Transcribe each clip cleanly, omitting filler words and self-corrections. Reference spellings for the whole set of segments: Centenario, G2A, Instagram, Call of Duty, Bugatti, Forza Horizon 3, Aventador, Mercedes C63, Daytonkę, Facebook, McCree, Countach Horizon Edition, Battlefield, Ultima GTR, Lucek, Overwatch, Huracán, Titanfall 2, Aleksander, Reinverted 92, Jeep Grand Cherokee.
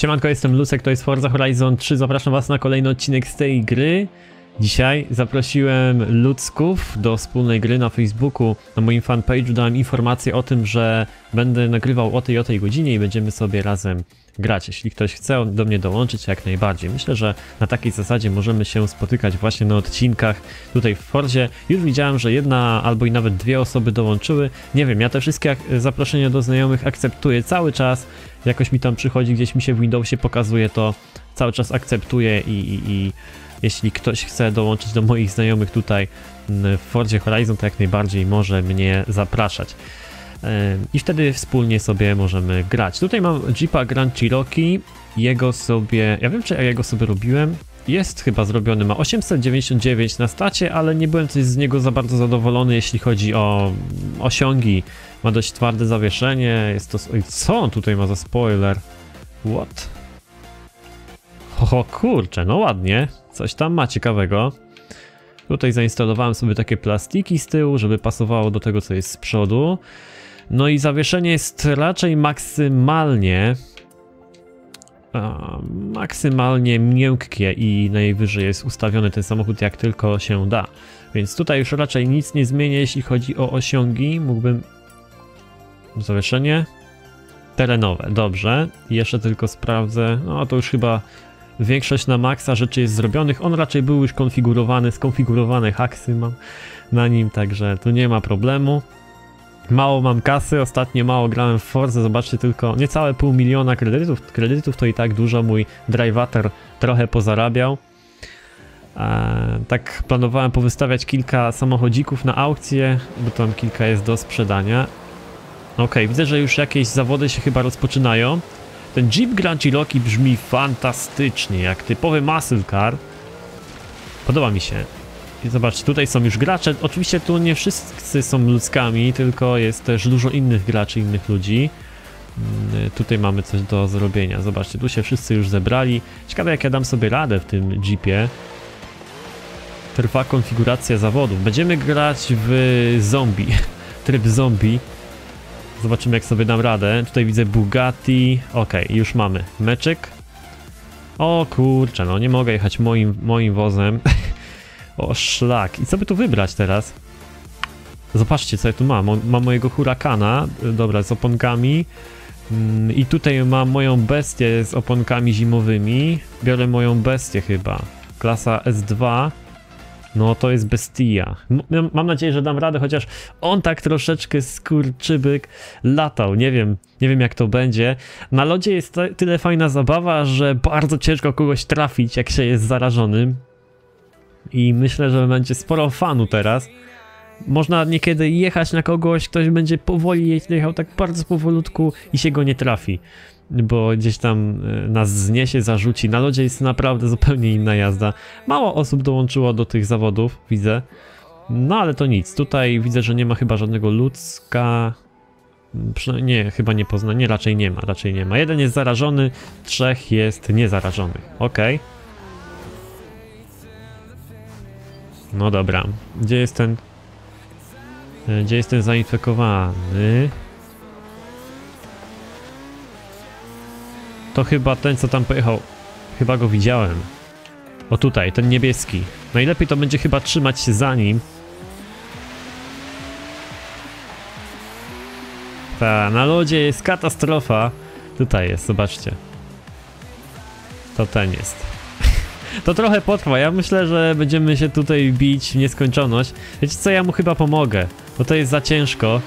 Siemanko, jestem Lucek, to jest Forza Horizon 3, zapraszam was na kolejny odcinek z tej gry. Dzisiaj zaprosiłem Lucków do wspólnej gry na Facebooku, na moim fanpage'u dałem informację o tym, że będę nagrywał o tej godzinie i będziemy sobie razem grać. Jeśli ktoś chce do mnie dołączyć, jak najbardziej. Myślę, że na takiej zasadzie możemy się spotykać właśnie na odcinkach tutaj w Forzie. Już widziałem, że jedna albo i nawet dwie osoby dołączyły. Nie wiem, ja te wszystkie zaproszenia do znajomych akceptuję cały czas. Jakoś mi tam przychodzi, gdzieś mi się w Windowsie pokazuje to, cały czas akceptuję i jeśli ktoś chce dołączyć do moich znajomych tutaj w Forzie Horizon, to jak najbardziej może mnie zapraszać. I wtedy wspólnie sobie możemy grać. Tutaj mam Jeepa Grand Cherokee. Jego sobie... ja wiem, czy ja jego sobie robiłem. Jest chyba zrobiony, ma 899 na stacie, ale nie byłem coś z niego za bardzo zadowolony, jeśli chodzi o osiągi. Ma dość twarde zawieszenie, jest to... Oj, co on tutaj ma za spoiler? What? O kurczę, no ładnie. Coś tam ma ciekawego. Tutaj zainstalowałem sobie takie plastiki z tyłu, żeby pasowało do tego, co jest z przodu. No i zawieszenie jest raczej maksymalnie miękkie i najwyżej jest ustawiony ten samochód, jak tylko się da. Więc tutaj już raczej nic nie zmienię, jeśli chodzi o osiągi. Mógłbym... zawieszenie terenowe, dobrze. Jeszcze tylko sprawdzę, no to już chyba większość na maksa rzeczy jest zrobionych. On raczej był już konfigurowany, skonfigurowane haksy mam na nim, także tu nie ma problemu. Mało mam kasy, ostatnio mało grałem w Forze, zobaczcie tylko, niecałe pół miliona kredytów to i tak dużo, mój drivater trochę pozarabiał. Tak planowałem powystawiać kilka samochodzików na aukcję, bo tam kilka jest do sprzedania. Okej, widzę, że już jakieś zawody się chyba rozpoczynają. Ten Jeep Grand Cherokee brzmi fantastycznie, jak typowy muscle car. Podoba mi się. I zobaczcie, tutaj są już gracze. Oczywiście tu nie wszyscy są ludzkami, tylko jest też dużo innych graczy, innych ludzi. Tutaj mamy coś do zrobienia. Zobaczcie, tu się wszyscy już zebrali. Ciekawe, jak ja dam sobie radę w tym Jeepie. Trwa konfiguracja zawodów. Będziemy grać w zombie. Tryb zombie. Zobaczymy, jak sobie dam radę. Tutaj widzę Bugatti. Okej, już mamy meczyk. O kurczę, no nie mogę jechać moim wozem. O szlak. I co by tu wybrać teraz? Zobaczcie, co ja tu mam. Mam mojego Huracana. Dobra, z oponkami. I tutaj mam moją bestię z oponkami zimowymi. Biorę moją bestię chyba. Klasa S2. No to jest bestia. Mam nadzieję, że dam radę, chociaż on tak troszeczkę skurczybyk latał. Nie wiem jak to będzie. Na lodzie jest tyle fajna zabawa, że bardzo ciężko kogoś trafić, jak się jest zarażonym. I myślę, że będzie sporo fanu teraz. Można niekiedy jechać na kogoś, ktoś będzie powoli jechał tak bardzo powolutku i się go nie trafi, bo gdzieś tam nas zniesie, zarzuci. Na lodzie jest naprawdę zupełnie inna jazda. Mało osób dołączyło do tych zawodów, widzę. No ale to nic. Tutaj widzę, że nie ma chyba żadnego ludzka. Nie, chyba nie pozna. Nie, raczej nie ma, Jeden jest zarażony, trzech jest niezarażonych. Okej. No dobra. Gdzie jest ten zainfekowany? To chyba ten, co tam pojechał. Chyba go widziałem. O tutaj, ten niebieski. Najlepiej to będzie chyba trzymać się za nim. Ta, na lodzie jest katastrofa. Tutaj jest, zobaczcie. To ten jest. To trochę potrwa, ja myślę, że będziemy się tutaj bić w nieskończoność. Wiecie co, ja mu chyba pomogę, bo to jest za ciężko.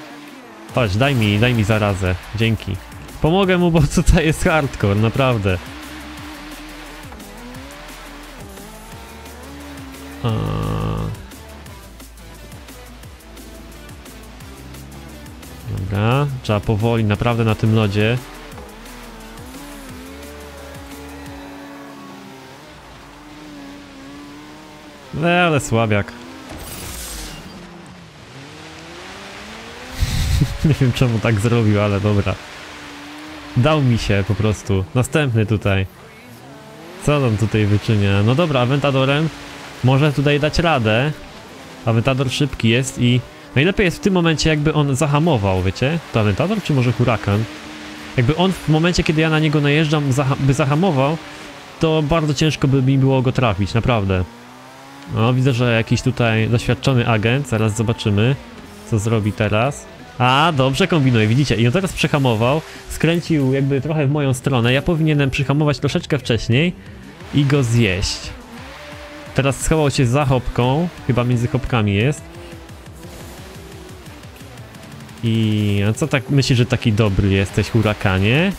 Chodź, daj mi zarazę, dzięki. Pomogę mu, bo tutaj jest hardcore, naprawdę. Dobra, trzeba powoli, naprawdę na tym lodzie. Ale słabiak. Nie wiem, czemu tak zrobił, ale dobra. Dał mi się po prostu. Następny tutaj. Co on tutaj wyczynia? No dobra, Aventadorem może tutaj dać radę. Aventador szybki jest i najlepiej jest w tym momencie, jakby on zahamował, wiecie? To Aventador czy może Huracan? Jakby on w momencie, kiedy ja na niego najeżdżam, by zahamował, to bardzo ciężko by mi było go trafić, naprawdę. No, widzę, że jakiś tutaj doświadczony agent, zaraz zobaczymy, co zrobi teraz. A, dobrze kombinuje, widzicie, i on teraz przehamował, skręcił jakby trochę w moją stronę, ja powinienem przyhamować troszeczkę wcześniej i go zjeść. Teraz schował się za chopką, chyba między chopkami jest. I a co tak myślisz, że taki dobry jesteś, Huracanie?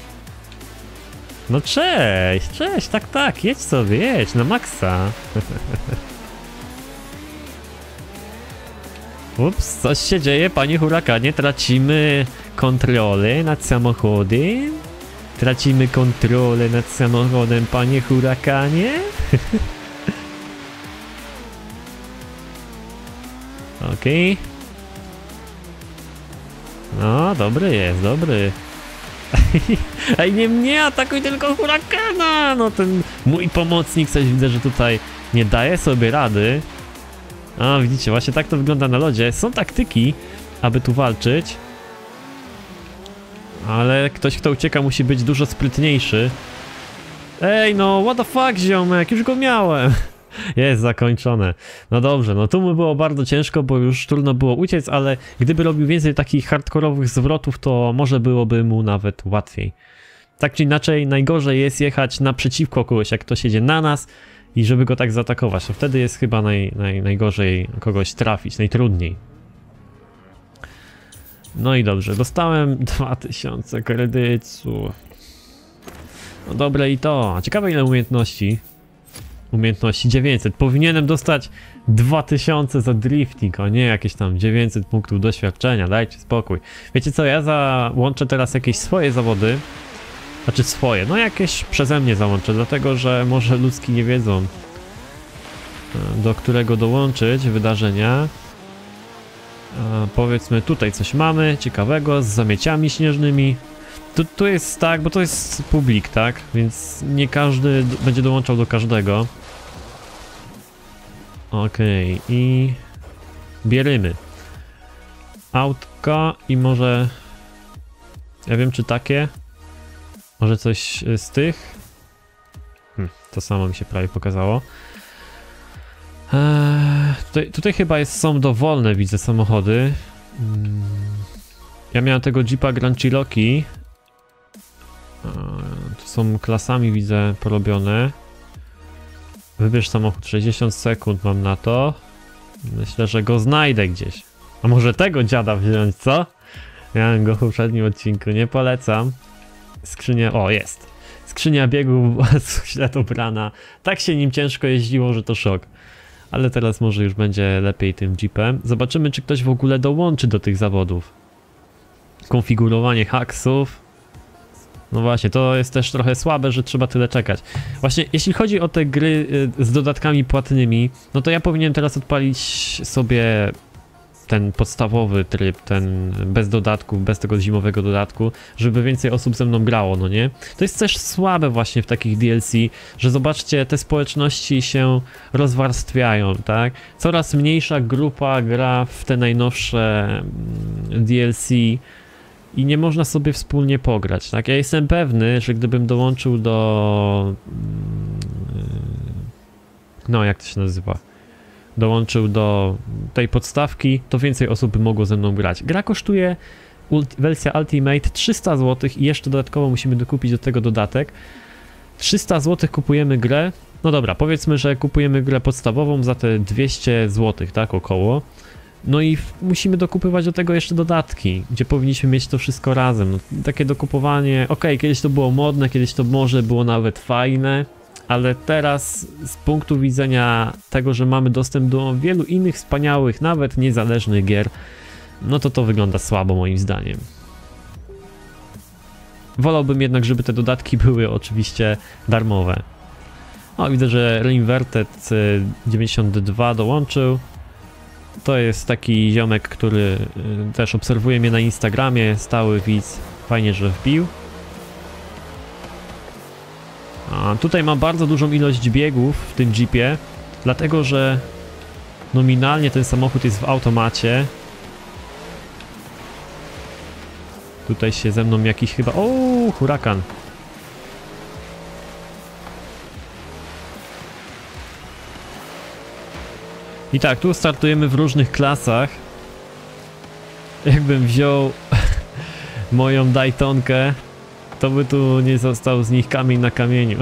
No cześć, cześć, tak, jedź sobie, jedź, na maksa. Ups, coś się dzieje, panie Huracanie, tracimy kontrolę nad samochodem. Tracimy kontrolę nad samochodem, panie Huracanie. Okej. No, dobry jest, dobry. Ej, nie mnie, atakuj tylko Huracana! No ten mój pomocnik, coś widzę, że tutaj nie daje sobie rady. A, widzicie, właśnie tak to wygląda na lodzie. Są taktyki, aby tu walczyć. Ale ktoś, kto ucieka, musi być dużo sprytniejszy. Ej, no, what the fuck, ziomek, już go miałem. Jest zakończone. No dobrze, no tu mu było bardzo ciężko, bo już trudno było uciec, ale gdyby robił więcej takich hardkorowych zwrotów, to może byłoby mu nawet łatwiej. Tak czy inaczej, najgorzej jest jechać naprzeciwko kogoś, jak ktoś jedzie na nas i żeby go tak zaatakować. To wtedy jest chyba najgorzej kogoś trafić, najtrudniej. No i dobrze, dostałem 2000 kredytów. No dobre i to. Ciekawe ile umiejętności. 900. Powinienem dostać 2000 za drifting, a nie jakieś tam 900 punktów doświadczenia. Dajcie spokój. Wiecie co, ja załączę teraz jakieś swoje zawody. Znaczy swoje, no jakieś przeze mnie załączę, dlatego że może ludzki nie wiedzą, do którego dołączyć wydarzenia. Powiedzmy tutaj coś mamy ciekawego z zamieciami śnieżnymi. Tu jest tak, bo to jest publik, tak? Więc nie każdy będzie dołączał do każdego. Okej, i bierymy autka i może... Ja wiem, czy takie? Może coś z tych? To samo mi się prawie pokazało. Tutaj chyba są dowolne, widzę, samochody. Ja miałem tego Jeepa Grand Cherokee. Tu są klasami, widzę, porobione. Wybierz samochód, 60 sekund mam na to. Myślę, że go znajdę gdzieś. A może tego dziada wziąć, co? Miałem go w poprzednim odcinku, nie polecam. Skrzynia, o jest. Skrzynia biegów, źle dobrana. Tak się nim ciężko jeździło, że to szok. Ale teraz może już będzie lepiej tym Jeepem. Zobaczymy, czy ktoś w ogóle dołączy do tych zawodów. Konfigurowanie haksów. No właśnie, to jest też trochę słabe, że trzeba tyle czekać. Właśnie, jeśli chodzi o te gry z dodatkami płatnymi, no to ja powinienem teraz odpalić sobie ten podstawowy tryb, ten bez dodatków, bez tego zimowego dodatku, żeby więcej osób ze mną grało, no nie? To jest też słabe właśnie w takich DLC, że zobaczcie, te społeczności się rozwarstwiają, tak? Coraz mniejsza grupa gra w te najnowsze DLC, i nie można sobie wspólnie pograć, tak? Ja jestem pewny, że gdybym dołączył do... No, jak to się nazywa? Dołączył do tej podstawki, to więcej osób by mogło ze mną grać. Gra kosztuje, wersja Ultimate, 300 zł i jeszcze dodatkowo musimy dokupić do tego dodatek. 300 zł kupujemy grę. No dobra, powiedzmy, że kupujemy grę podstawową za te 200 zł, tak? Około. No i musimy dokupywać do tego jeszcze dodatki, gdzie powinniśmy mieć to wszystko razem. No, takie dokupowanie, okej, kiedyś to było modne, kiedyś to może było nawet fajne, ale teraz z punktu widzenia tego, że mamy dostęp do wielu innych wspaniałych, nawet niezależnych gier, no to to wygląda słabo moim zdaniem. Wolałbym jednak, żeby te dodatki były oczywiście darmowe. O, widzę, że Reinverted 92 dołączył. To jest taki ziomek, który też obserwuje mnie na Instagramie, stały widz, fajnie, że wbił. A tutaj mam bardzo dużą ilość biegów w tym Jeepie, dlatego że nominalnie ten samochód jest w automacie. Tutaj się ze mną jakiś chyba... O, hurakan. I tak, tu startujemy w różnych klasach. Jakbym wziął moją Daytonkę, to by tu nie został z nich kamień na kamieniu.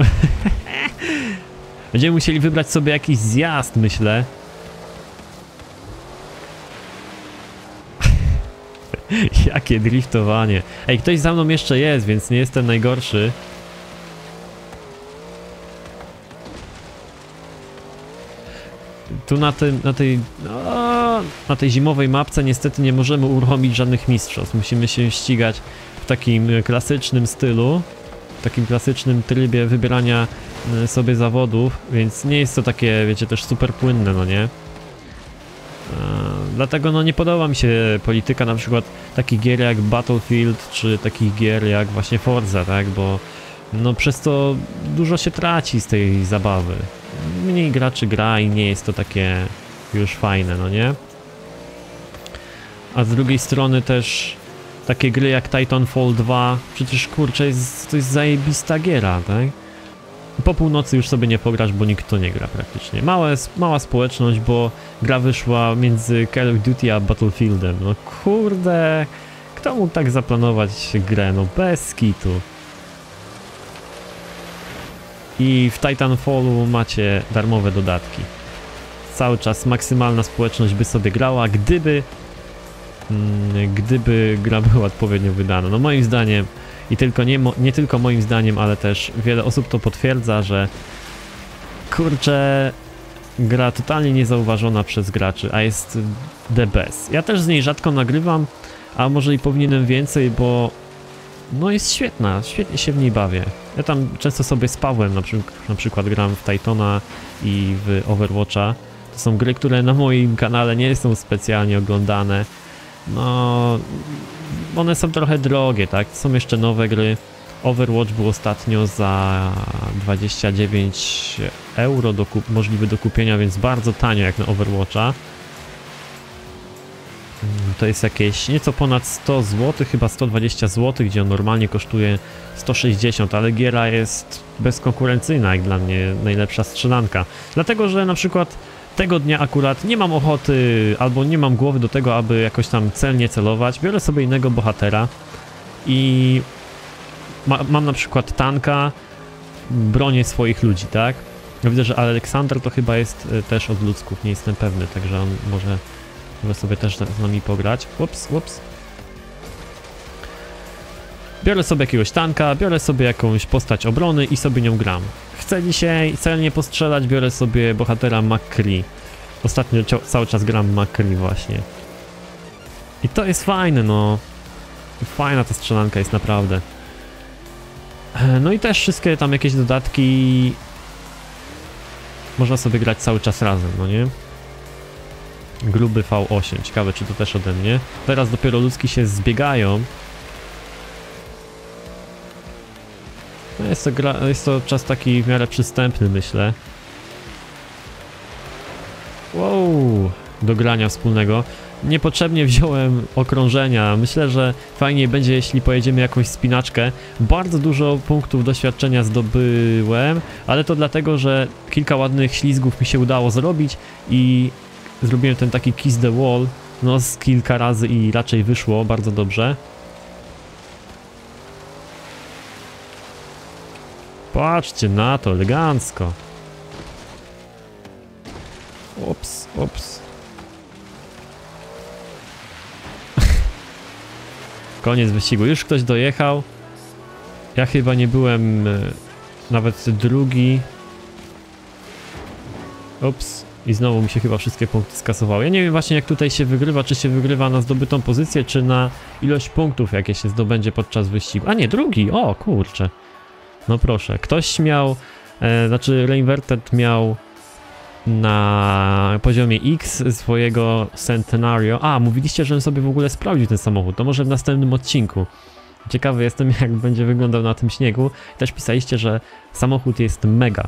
Będziemy musieli wybrać sobie jakiś zjazd, myślę. Jakie driftowanie. Ej, ktoś za mną jeszcze jest, więc nie jestem najgorszy. Tu na tej zimowej mapce niestety nie możemy uruchomić żadnych mistrzostw. Musimy się ścigać w takim klasycznym stylu, w takim klasycznym trybie wybierania sobie zawodów, więc nie jest to takie, wiecie, też super płynne, no nie? Dlatego no nie podoba mi się polityka na przykład takich gier jak Battlefield, czy takich gier jak właśnie Forza, tak? Bo no przez to dużo się traci z tej zabawy. Mniej graczy gra i nie jest to takie już fajne, no nie? A z drugiej strony też takie gry jak Titanfall 2, przecież kurczę, to jest zajebista giera, tak? Po północy już sobie nie pograsz, bo nikt to nie gra praktycznie. Mała społeczność, bo gra wyszła między Call of Duty a Battlefieldem. No kurde, kto mógł tak zaplanować grę, no bez kitu. I w Titanfallu macie darmowe dodatki. Cały czas maksymalna społeczność by sobie grała, gdyby gra była odpowiednio wydana. No moim zdaniem, i tylko nie tylko moim zdaniem, ale też wiele osób to potwierdza, że kurczę, gra totalnie niezauważona przez graczy, a jest the best. Ja też z niej rzadko nagrywam, a może i powinienem więcej, bo no jest świetna, świetnie się w niej bawię. Ja tam często sobie z Pawłem na przykład gram w Titana i w Overwatcha. To są gry, które na moim kanale nie są specjalnie oglądane. No, one są trochę drogie, tak? Są jeszcze nowe gry. Overwatch był ostatnio za 29 euro możliwy do kupienia, więc bardzo tanio jak na Overwatcha. To jest jakieś nieco ponad 100 zł, chyba 120 zł, gdzie on normalnie kosztuje 160, ale giera jest bezkonkurencyjna, jak dla mnie najlepsza strzelanka. Dlatego, że na przykład tego dnia akurat nie mam ochoty albo nie mam głowy do tego, aby jakoś tam celnie celować. Biorę sobie innego bohatera i mam na przykład tanka, bronię swoich ludzi, tak? Ja widzę, że Aleksander to chyba jest też od ludzków, nie jestem pewny, także on może sobie też z nami pograć. Ups. Biorę sobie jakiegoś tanka, biorę sobie jakąś postać obrony i sobie nią gram. Chcę dzisiaj celnie postrzelać, biorę sobie bohatera McCree. Ostatnio cały czas gram McCree właśnie. I to jest fajne, no. Fajna ta strzelanka jest naprawdę. No i też wszystkie tam jakieś dodatki... Można sobie grać cały czas razem, no nie? Gruby V8, ciekawe czy to też ode mnie. Teraz dopiero ludzki się zbiegają. No jest to czas taki w miarę przystępny, myślę. Wow, do grania wspólnego. Niepotrzebnie wziąłem okrążenia. Myślę, że fajniej będzie, jeśli pojedziemy jakąś spinaczkę. Bardzo dużo punktów doświadczenia zdobyłem, ale to dlatego, że kilka ładnych ślizgów mi się udało zrobić i zrobiłem ten taki kiss the wall, no z kilka razy i raczej wyszło bardzo dobrze. Patrzcie na to, elegancko. Ups. Koniec wyścigu, już ktoś dojechał. Ja chyba nie byłem nawet drugi. Ups. I znowu mi się chyba wszystkie punkty skasowały. Ja nie wiem właśnie jak tutaj się wygrywa, czy się wygrywa na zdobytą pozycję, czy na ilość punktów, jakie się zdobędzie podczas wyścigu. A nie, drugi! O, kurczę. No proszę, ktoś miał... znaczy Reinverted miał na poziomie X swojego Centenario. A, mówiliście, żebym sobie w ogóle sprawdził ten samochód. To może w następnym odcinku. Ciekawy jestem, jak będzie wyglądał na tym śniegu. Też pisaliście, że samochód jest mega.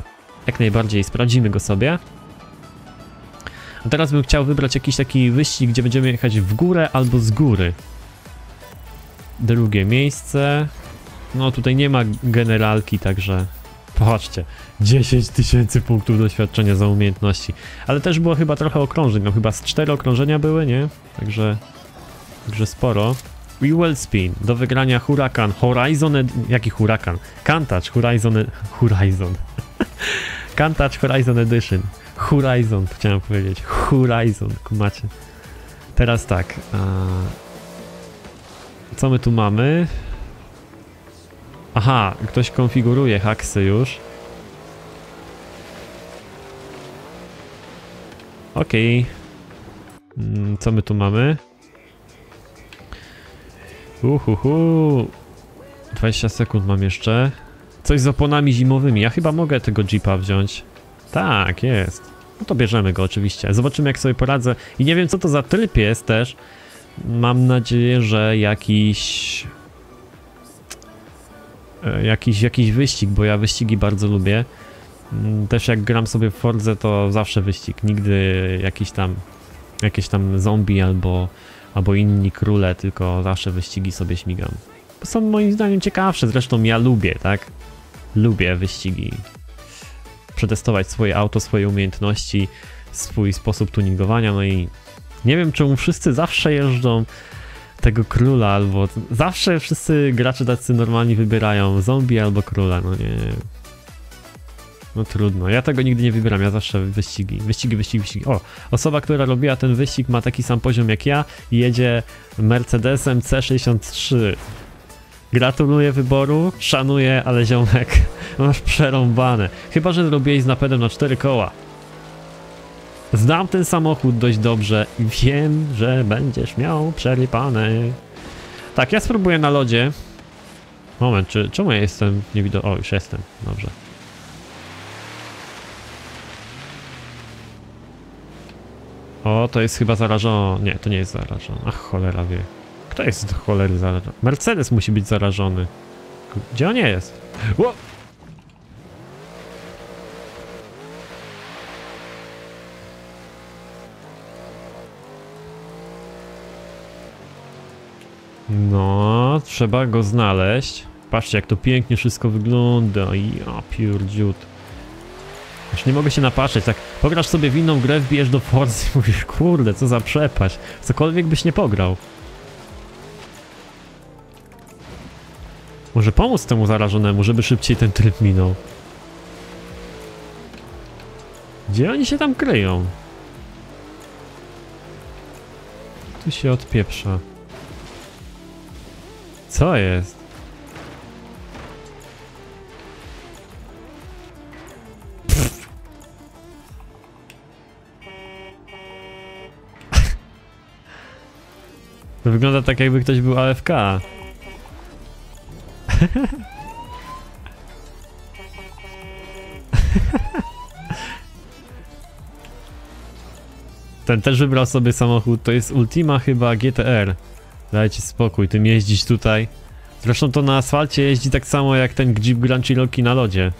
Jak najbardziej sprawdzimy go sobie. A teraz bym chciał wybrać jakiś taki wyścig, gdzie będziemy jechać w górę albo z góry. drugie miejsce. No tutaj nie ma generalki, także patrzcie, 10 tysięcy punktów doświadczenia za umiejętności. Ale też było chyba trochę okrążeń, no chyba z 4 okrążenia były, nie? Także sporo. Rewell Spin, do wygrania Huracán Horizon jaki Huracán? Countach Horizon... Countach Horizon Edition. Horizon, chciałem powiedzieć. Horizon, kumacie. Teraz tak. Co my tu mamy? Aha, ktoś konfiguruje haksy już. Okej. Co my tu mamy? 20 sekund mam jeszcze. Coś z oponami zimowymi. Ja chyba mogę tego Jeepa wziąć. Tak, jest. No to bierzemy go oczywiście. Zobaczymy, jak sobie poradzę. I nie wiem, co to za tryb jest też. Mam nadzieję, że jakiś wyścig, bo ja wyścigi bardzo lubię. Też jak gram sobie w Forze, to zawsze wyścig. Nigdy jakieś tam zombie albo inni króle, tylko zawsze wyścigi sobie śmigam. Są moim zdaniem ciekawsze, zresztą ja lubię, tak? Lubię wyścigi. Przetestować swoje auto, swoje umiejętności, swój sposób tuningowania, no i nie wiem, czemu wszyscy zawsze jeżdżą tego króla, albo zawsze wszyscy gracze tacy normalni wybierają zombie albo króla, no nie. No trudno, ja tego nigdy nie wybieram, ja zawsze wyścigi. O, osoba, która robiła ten wyścig, ma taki sam poziom jak ja i jedzie Mercedesem C63. Gratuluję wyboru, szanuję, ale ziomek, masz przerąbane. Chyba że zrobiłeś z napędem na 4 koła. Znam ten samochód dość dobrze i wiem, że będziesz miał przerypane. Tak, ja spróbuję na lodzie. Moment, czemu ja jestem niewidoczny? O, już jestem, dobrze. O, to jest chyba zarażone. Nie, to nie jest zarażone. Ach, cholera wie. Kto jest do cholery zarażony? Mercedes musi być zarażony. Gdzie on jest? Ło! No, trzeba go znaleźć. Patrzcie, jak to pięknie wszystko wygląda. Ja pierdziut. Już nie mogę się napatrzeć, tak pograsz sobie w inną grę, wbijesz do Forza i mówisz, kurde, co za przepaść. Cokolwiek byś nie pograł. Może pomóc temu zarażonemu, żeby szybciej ten tryb minął. Gdzie oni się tam kryją? Tu się odpieprza. Co jest? Pff. To wygląda tak, jakby ktoś był AFK. Ten też wybrał sobie samochód, to jest Ultima chyba GTR. Dajcie spokój, tym jeździć tutaj. Zresztą to na asfalcie jeździ tak samo jak ten Jeep Grand Cherokee na lodzie.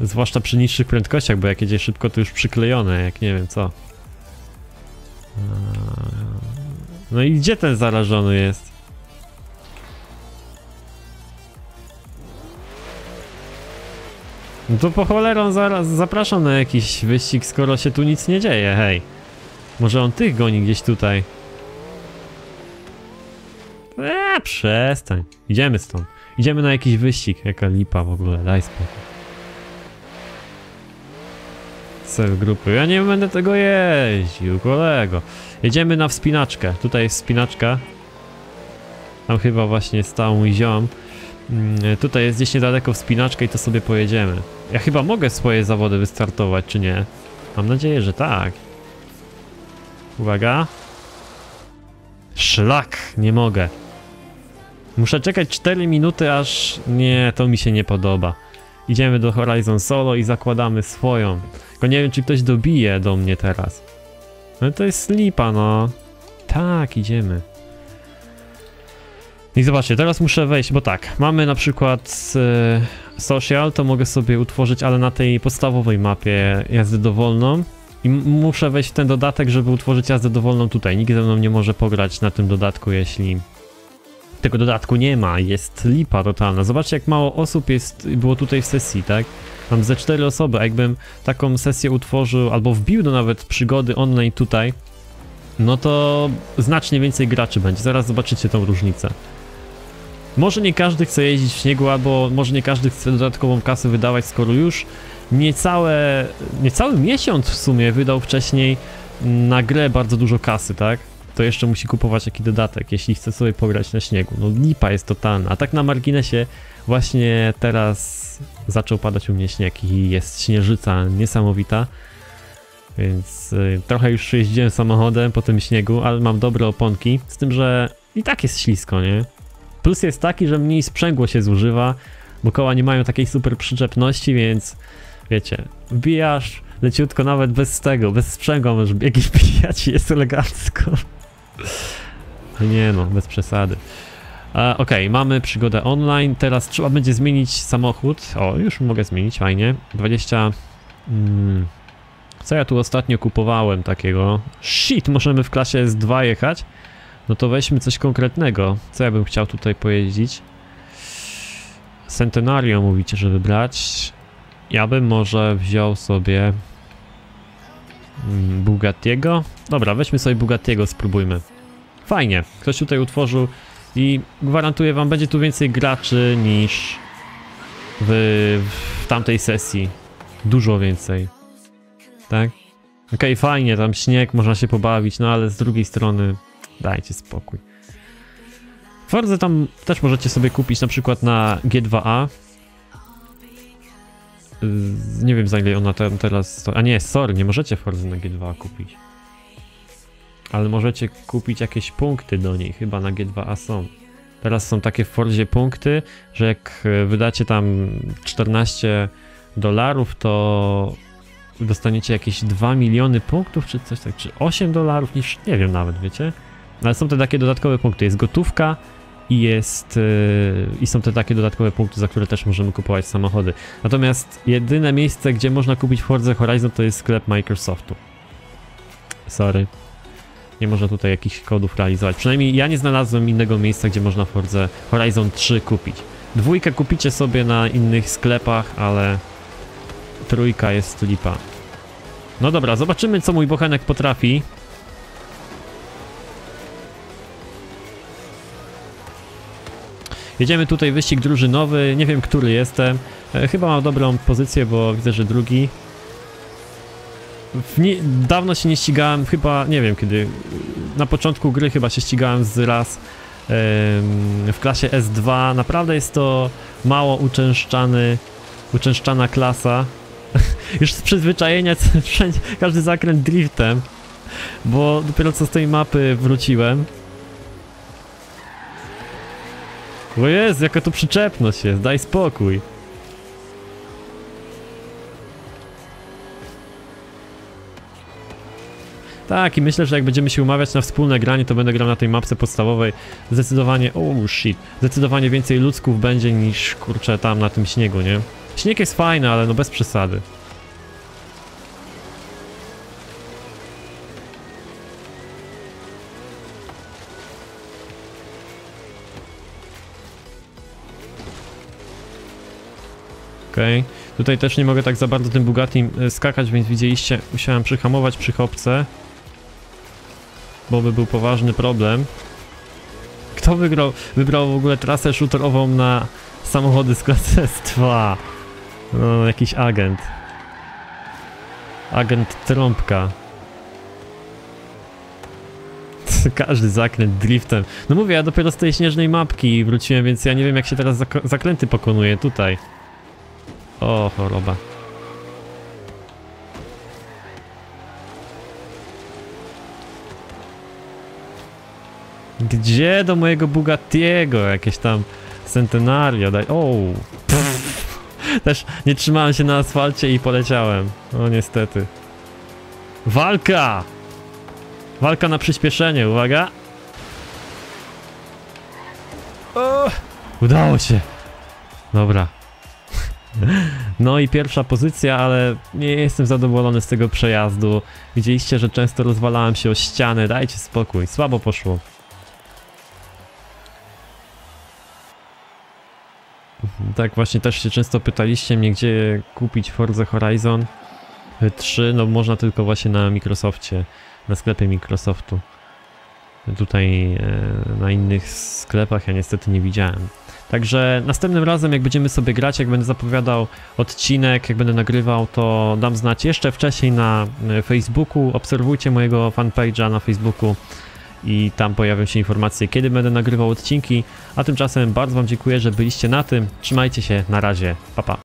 Zwłaszcza przy niższych prędkościach, bo jak jedzie szybko, to już przyklejone, jak nie wiem co. No i gdzie ten zarażony jest? No to po cholerą zaraz zapraszam na jakiś wyścig, skoro się tu nic nie dzieje, hej. Może on tych goni gdzieś tutaj. Przestań. Idziemy stąd. Idziemy na jakiś wyścig. Jaka lipa w ogóle, daj spokój. Cel grupy. Ja nie będę tego jeździł, kolego. Jedziemy na wspinaczkę. Tutaj jest wspinaczka. Tam chyba właśnie stał mój ziom. Tutaj jest gdzieś niedaleko wspinaczka i to sobie pojedziemy. Ja chyba mogę swoje zawody wystartować, czy nie? Mam nadzieję, że tak. Uwaga. Szlak! Nie mogę. Muszę czekać 4 minuty, aż... Nie, to mi się nie podoba. Idziemy do Horizon Solo i zakładamy swoją. Tylko nie wiem, czy ktoś dobije do mnie teraz. No to jest lipa, no. Tak, idziemy. I zobaczcie, teraz muszę wejść, bo tak, mamy na przykład social, to mogę sobie utworzyć, ale na tej podstawowej mapie jazdy dowolną. I muszę wejść w ten dodatek, żeby utworzyć jazdę dowolną tutaj. Nikt ze mną nie może pograć na tym dodatku, jeśli tego dodatku nie ma, jest lipa totalna. Zobaczcie, jak mało osób było tutaj w sesji, tak? Mam ze 4 osoby, a jakbym taką sesję utworzył, albo wbił do nawet przygody online tutaj, no to znacznie więcej graczy będzie, zaraz zobaczycie tą różnicę. Może nie każdy chce jeździć w śniegu, albo może nie każdy chce dodatkową kasę wydawać, skoro już niecały miesiąc w sumie wydał wcześniej na grę bardzo dużo kasy, tak? To jeszcze musi kupować jakiś dodatek, jeśli chce sobie pograć na śniegu. No lipa jest totalna, a tak na marginesie właśnie teraz zaczął padać u mnie śnieg i jest śnieżyca niesamowita. Więc trochę już jeździłem samochodem po tym śniegu, ale mam dobre oponki, z tym, że i tak jest ślisko, nie? Plus jest taki, że mniej sprzęgło się zużywa, bo koła nie mają takiej super przyczepności, więc wiecie, wbijasz leciutko nawet bez tego, bez sprzęgła możesz jakieś wbijać i jest elegancko. Nie no, bez przesady. Okej, mamy przygodę online, teraz trzeba będzie zmienić samochód. O, już mogę zmienić, fajnie. 20... co ja tu ostatnio kupowałem takiego? Shit, możemy w klasie S2 jechać? No to weźmy coś konkretnego. Co ja bym chciał tutaj pojeździć? Centenario mówicie, żeby brać. Ja bym może wziął sobie Bugattiego. Dobra, weźmy sobie Bugattiego, spróbujmy. Fajnie, ktoś tutaj utworzył i gwarantuję wam, będzie tu więcej graczy niż w tamtej sesji. Dużo więcej. Tak? Okej, fajnie, tam śnieg, można się pobawić, no ale z drugiej strony dajcie spokój. Forze tam też możecie sobie kupić na przykład na G2A. Nie wiem, za ile ona tam teraz... A nie, sorry, nie możecie Forzy na G2A kupić. Ale możecie kupić jakieś punkty do niej, chyba na G2A są. Teraz są takie w Forzie punkty, że jak wydacie tam $14, to dostaniecie jakieś 2 miliony punktów, czy coś tak, czy $8, niż nie wiem nawet, wiecie? Ale są te takie dodatkowe punkty, jest gotówka i jest i są te takie dodatkowe punkty, za które też możemy kupować samochody. Natomiast jedyne miejsce, gdzie można kupić Forza Horizon, to jest sklep Microsoftu. Sorry. Nie można tutaj jakichś kodów realizować. Przynajmniej ja nie znalazłem innego miejsca, gdzie można Forza Horizon 3 kupić. Dwójkę kupicie sobie na innych sklepach, ale trójka jest lipa. No dobra, zobaczymy, co mój bochenek potrafi. Jedziemy tutaj wyścig drużynowy, nie wiem, który jestem. Chyba mam dobrą pozycję, bo widzę, że drugi. Dawno się nie ścigałem, chyba, nie wiem kiedy, na początku gry chyba się ścigałem z raz w klasie S2. Naprawdę jest to mało uczęszczana klasa. Już z przyzwyczajenia każdy zakręt driftem, bo dopiero co z tej mapy wróciłem. O Jezu, jaka tu przyczepność jest, daj spokój. Tak, i myślę, że jak będziemy się umawiać na wspólne granie, to będę grał na tej mapce podstawowej. Zdecydowanie, oh shit, zdecydowanie więcej ludzków będzie niż, kurczę, tam na tym śniegu, nie? Śnieg jest fajny, ale no bez przesady. Okej. Tutaj też nie mogę tak za bardzo tym Bugattim skakać, więc widzieliście, musiałem przyhamować przy hopce, bo by był poważny problem. Kto wybrał w ogóle trasę shooterową na samochody z klasy S2? No, jakiś agent. Agent trąbka. Każdy zakręt driftem. No mówię, ja dopiero z tej śnieżnej mapki wróciłem, więc ja nie wiem, jak się teraz zakręty pokonuje tutaj. O, choroba. Gdzie do mojego Bugattiego? Jakieś tam Centenario daj... O! Pff. Też nie trzymałem się na asfalcie i poleciałem. O, niestety. Walka! Walka na przyspieszenie, uwaga! O! Udało się! Dobra. No i pierwsza pozycja, ale nie jestem zadowolony z tego przejazdu. Widzieliście, że często rozwalałem się o ścianę, dajcie spokój, słabo poszło. Tak właśnie też się często pytaliście mnie, gdzie kupić Forza Horizon 3, no można tylko właśnie na Microsoftie, na sklepie Microsoftu. Tutaj na innych sklepach ja niestety nie widziałem. Także następnym razem, jak będziemy sobie grać, jak będę zapowiadał odcinek, jak będę nagrywał, to dam znać jeszcze wcześniej na Facebooku. Obserwujcie mojego fanpage'a na Facebooku i tam pojawią się informacje, kiedy będę nagrywał odcinki. A tymczasem bardzo Wam dziękuję, że byliście na tym. Trzymajcie się, na razie, pa pa.